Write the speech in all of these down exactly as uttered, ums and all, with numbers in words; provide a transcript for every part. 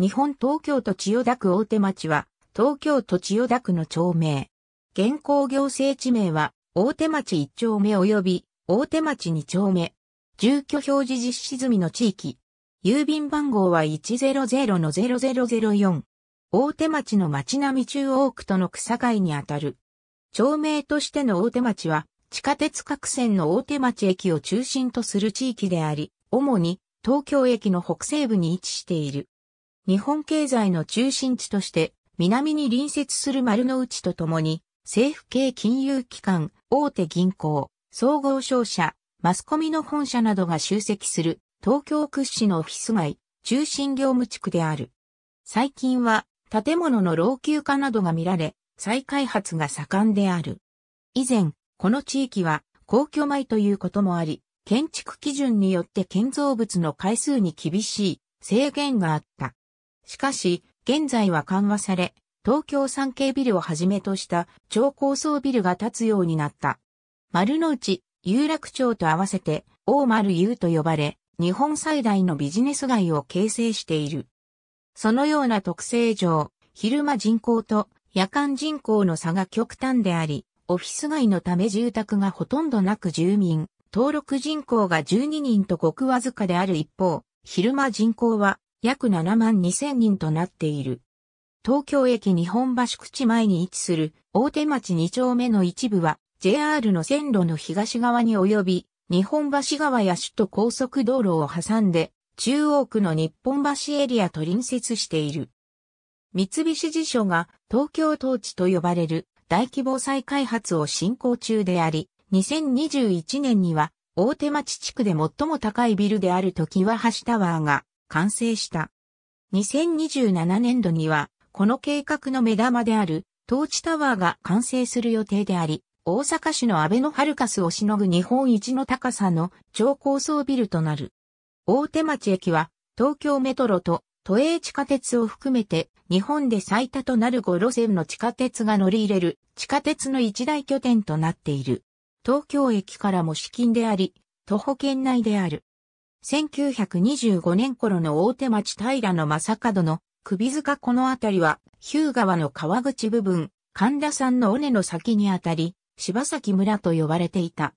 日本東京都千代田区大手町は、東京都千代田区の町名。現行行政地名は、大手町いっ丁目及び、大手町に丁目。住居表示実施済みの地域。郵便番号は いちまるまるのぜろぜろぜろよん。大手町の町並み中央区との区境にあたる。町名としての大手町は、地下鉄各線の大手町駅を中心とする地域であり、主に東京駅の北西部に位置している。日本経済の中心地として、南に隣接する丸の内とともに、政府系金融機関、大手銀行、総合商社、マスコミの本社などが集積する、東京屈指のオフィス街、中心業務地区である。最近は、建物の老朽化などが見られ、再開発が盛んである。以前、この地域は、皇居前ということもあり、建築基準によって建造物の回数に厳しい制限があった。しかし、現在は緩和され、東京産経ビルをはじめとした超高層ビルが建つようになった。丸の内、有楽町と合わせて、大丸 U と呼ばれ、日本最大のビジネス街を形成している。そのような特性上、昼間人口と夜間人口の差が極端であり、オフィス街のため住宅がほとんどなく住民、登録人口がじゅうににんとごくわずかである一方、昼間人口は、約ななまんにせんにんとなっている。東京駅日本橋口前に位置する大手町に丁目の一部は ジェイアール の線路の東側に及び日本橋川や首都高速道路を挟んで中央区の日本橋エリアと隣接している。三菱地所が東京統治と呼ばれる大規模再開発を進行中であり、にせんにじゅういちねんには大手町地区で最も高いビルである常盤橋タワーが完成した。にせんにじゅうななねんどには、この計画の目玉である、トーチタワーが完成する予定であり、大阪市のあべのハルカスをしのぐ日本一の高さの超高層ビルとなる。大手町駅は、東京メトロと都営地下鉄を含めて、日本で最多となるごろせんの地下鉄が乗り入れる、地下鉄の一大拠点となっている。東京駅からも至近であり、徒歩圏内である。せんきゅうひゃくにじゅうごねん頃の大手町平の正門の首塚この辺りは、日向川の川口部分、神田山の尾根の先にあたり、柴崎村と呼ばれていた。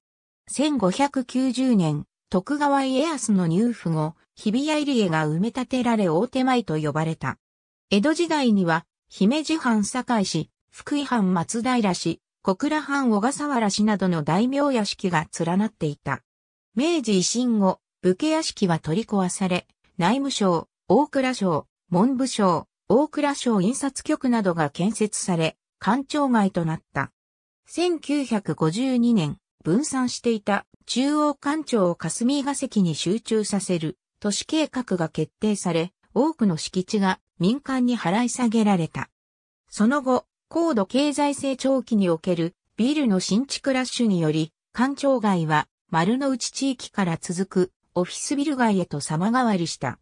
せんごひゃくきゅうじゅうねん、徳川家康の入府後、日比谷入江が埋め立てられ大手前と呼ばれた。江戸時代には、姫路藩堺市、福井藩松平市、小倉藩小笠原市などの大名屋敷が連なっていた。明治維新後、武家屋敷は取り壊され、内務省、大蔵省、文部省、大蔵省印刷局などが建設され、官庁街となった。せんきゅうひゃくごじゅうにねん、分散していた中央官庁を霞が関に集中させる都市計画が決定され、多くの敷地が民間に払い下げられた。その後、高度経済成長期におけるビルの新築ラッシュにより、官庁街は丸の内地域から続くオフィスビル街へと様変わりした。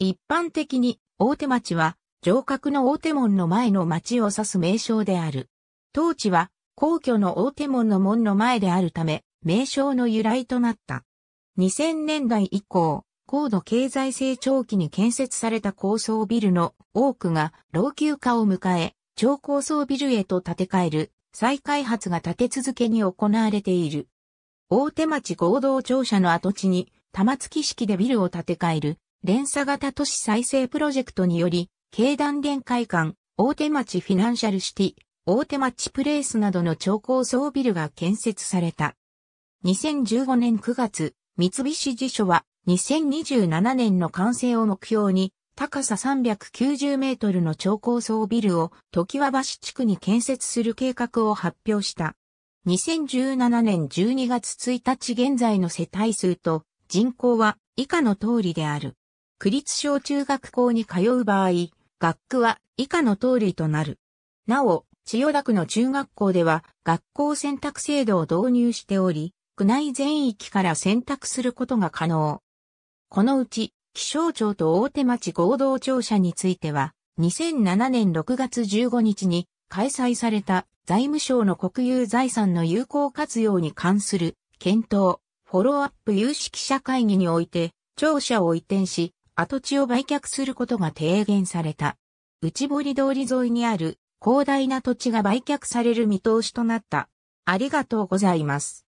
一般的に大手町は城郭の大手門の前の町を指す名称である。当地は皇居の大手門の門の前であるため名称の由来となった。にせんねんだい以降、高度経済成長期に建設された高層ビルの多くが老朽化を迎え、超高層ビルへと建て替える再開発が立て続けに行われている。大手町合同庁舎の跡地に玉突式でビルを建て替える連鎖型都市再生プロジェクトにより、京団連会館、大手町フィナンシャルシティ、大手町プレイスなどの超高層ビルが建設された。にせんじゅうごねんくがつ、三菱地所はにせんにじゅうななねんの完成を目標に、高ささんびゃくきゅうじゅうメートルの超高層ビルを常盤橋地区に建設する計画を発表した。にせんじゅうななねんじゅうにがつついたち現在の世帯数と、人口は以下の通りである。区立小中学校に通う場合、学区は以下の通りとなる。なお、千代田区の中学校では学校選択制度を導入しており、区内全域から選択することが可能。このうち、気象庁と大手町合同庁舎については、にせんななねんろくがつじゅうごにちに開催された財務省の国有財産の有効活用に関する検討。フォローアップ有識者会議において、庁舎を移転し、跡地を売却することが提言された。内堀通り沿いにある広大な土地が売却される見通しとなった。ありがとうございます。